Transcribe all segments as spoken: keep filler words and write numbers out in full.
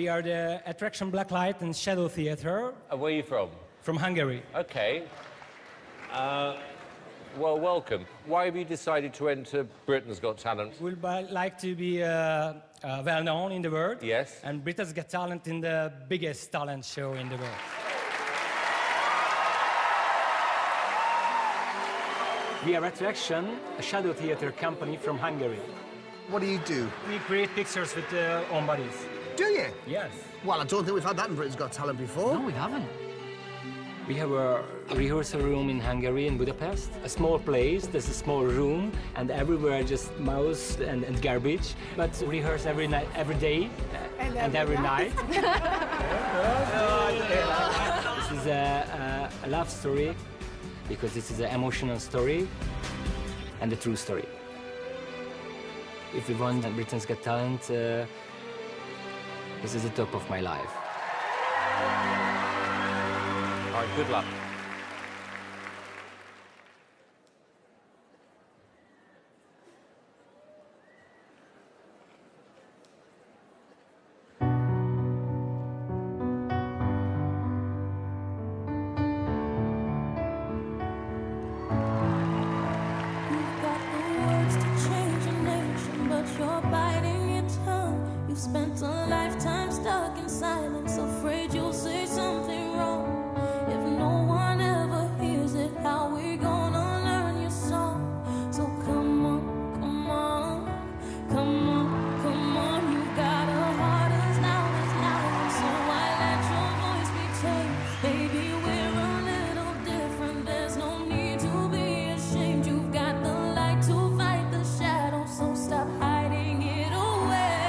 We are the Attraction, Blacklight and Shadow Theatre. Uh, where are you from? From Hungary. Okay. Uh, well, welcome. Why have you decided to enter Britain's Got Talent? We would like to be uh, uh, well-known in the world. Yes. And Britain's Got Talent is the biggest talent show in the world. We are Attraction, a shadow theatre company from Hungary. What do you do? We create pictures with our uh, own bodies. Do you? Yes. Well, I don't think we've had that in Britain's Got Talent before. No, we haven't. We have a rehearsal room in Hungary, in Budapest. A small place, there's a small room, and everywhere just mouse and, and garbage. But we rehearse every night, every day, and, and every, every night. night. This is a, a, a love story, because this is an emotional story and a true story. If we want Britain's Got Talent, uh, this is the top of my life. All right, good luck. Spent a lifetime stuck in silence, afraid you'll say something wrong. If no one ever hears it, how we gonna learn your song? So come on, come on, come on, come on. You got a heart as loud as loud, so I let your voice be tamed. Baby, we're a little different, there's no need to be ashamed. You've got the light to fight the shadow, so stop hiding it away.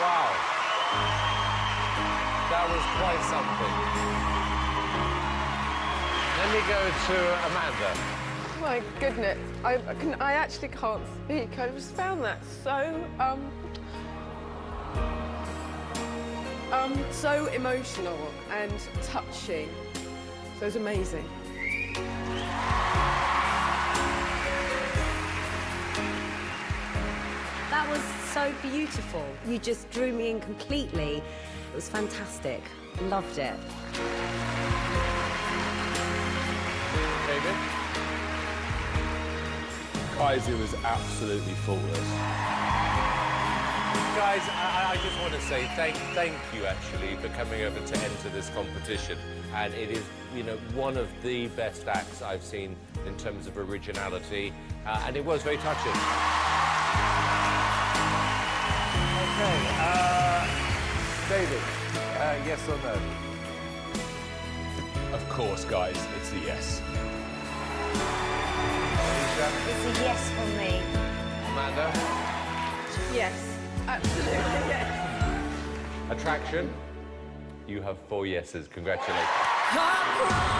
Wow, that was quite something. Let me go to Amanda. My goodness, I, can, I actually can't speak. I just found that so, um... Um, so emotional and touching. So it's amazing. That was so beautiful. You just drew me in completely. It was fantastic. Loved it. David? Guys, it was absolutely flawless. Guys, I, I just want to say thank, thank you, actually, for coming over to enter this competition. And it is, you know, one of the best acts I've seen in terms of originality. Uh, and it was very touching. Okay, uh, David, uh, yes or no? Of course, guys, it's a yes. Alicia? It's a yes for me. Amanda? Yes, absolutely, yes. Attraction? You have four yeses, congratulations.